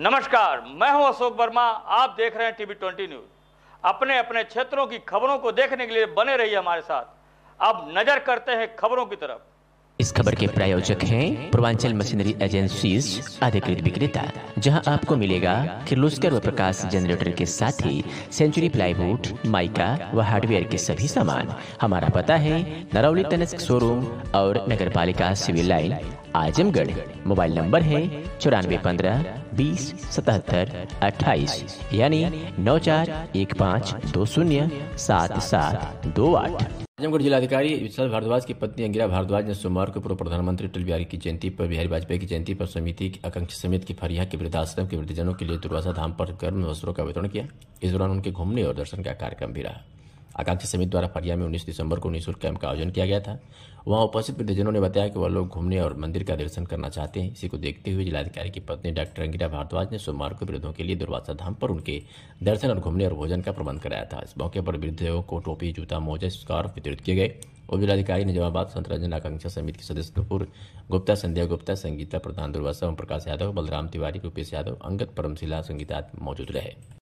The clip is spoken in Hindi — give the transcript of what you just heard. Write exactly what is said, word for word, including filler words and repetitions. नमस्कार, मैं हूं अशोक बर्मा। आप देख रहे हैं टीवी बीस न्यूज़। अपने अपने क्षेत्रों की खबरों को देखने के लिए बने रहिए हमारे साथ। अब नजर करते हैं खबरों की तरफ। इस खबर के प्रायोजक हैं प्रांचल मशीनरी एजेंसीज़ अधिकृत विक्रेता, जहां आपको मिलेगा किरलूस व प्रकाश जनरेटर के साथ ही सेंचुरी प्लाईबूट, माइका व हार्डवेयर के सभी सामान। हमारा पता है नरौली तनस्क शोरूम और नगरपालिका civil line, Azamgarh. Mobile number है चौरानवे पंद्रह बीस सतहत्तर अट्ठाईस, यानी नौ चार एक पाँच दो शून्य सात सात दो आठ। आजमगढ़ जिलाधिकारी विशाल भारद्वाज की पत्नी अंगिरा भारद्वाज ने सोमवार को पूर्व प्रधानमंत्री अटल बिहारी की जयंती पर बिहारी वाजपेयी की जयंती पर समिति की आकांक्षी समेत की फरिया के वृद्धाश्रम के वृद्धजनों के लिए दुर्बासा धाम पर गर्म वस्त्रों का वितरण किया। इस दौरान उनके घूमने और दर्शन का कार्यक्रम भी रहा। आकांक्षी समिति द्वारा फरिया में उन्नीस दिसंबर को निःशुल्क कैंप का आयोजन किया गया था। वहां उपस्थित वृद्धजनों ने बताया कि वह लोग घूमने और मंदिर का दर्शन करना चाहते हैं। इसी को देखते हुए जिलाधिकारी की पत्नी डॉक्टर अंगिरा भारद्वाज ने सोमवार को वृद्धों के लिए दुर्बासा धाम पर उनके दर्शन और घूमने और भोजन का प्रबंध कराया था। इस मौके पर वृद्धों को टोपी, जूता, मोजा, स्कार्फ वितरित किए गए। उप जिलाधिकारी ने जवाब संतरंजन आकांक्षा समिति के सदस्य नुपुर गुप्ता, संध्या गुप्ता, संगीता प्रधान दुर्वासा, ओम प्रकाश यादव, बलराम तिवारी, रूपेश यादव, अंगद, परमशिला, संगीता मौजूद रहे।